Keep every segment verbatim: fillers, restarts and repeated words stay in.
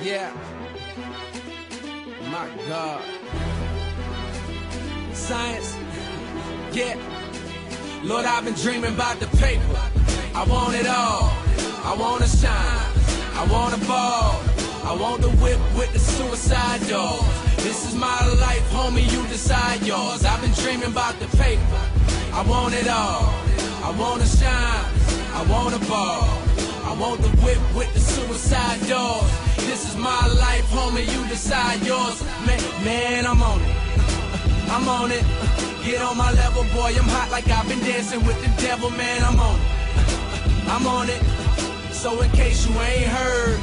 Yeah, my God. Science, yeah. Lord, I've been dreaming about the paper. I want it all. I want to shine. I want a ball. I want the whip with the suicide doors. This is my life, homie, you decide yours. I've been dreaming about the paper. I want it all. I want to shine. I want a ball. I want the whip with the suicide doors. This is my life, homie, you decide yours. Man, man, I'm on it. I'm on it. Get on my level, boy, I'm hot like I've been dancing with the devil. Man, I'm on it. I'm on it. So in case you ain't heard,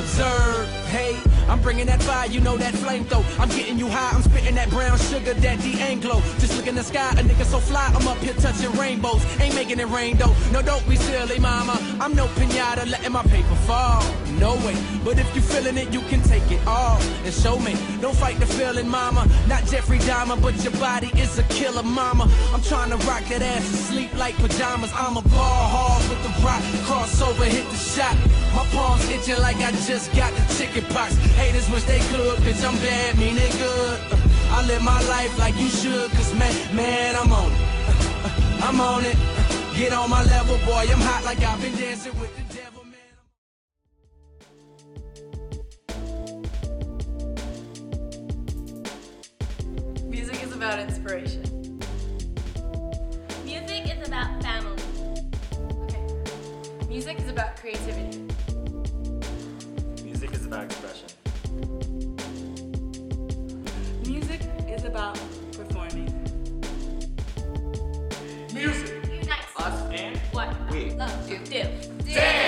observe, hey, I'm bringing that fire, you know that flame though. I'm getting you high, I'm spitting that brown sugar, that D'Angelo. Just look in the sky, a nigga so fly, I'm up here touching rainbows. Ain't making it rain though, no don't be silly mama. I'm no pinata, letting my paper fall, no way. But if you feeling it, you can take it all and show me. Don't fight the feeling mama, not Jeffrey Dahmer, but your body is a killer mama. I'm trying to rock that ass and sleep like pajamas. I'm a ball hog with the rock, crossover, hit the shot. My palms itching like I just got the chicken pox. Haters wish they could, bitch, I'm bad, mean it good. uh, I live my life like you should, cause man, man, I'm on it. uh, uh, I'm on it. uh, Get on my level, boy, I'm hot like I've been dancing with the devil. Music is about inspiration. Music is about family. Okay. Music is about creativity. Music is about expression. Music is about performing. Music unites us and what we love to do.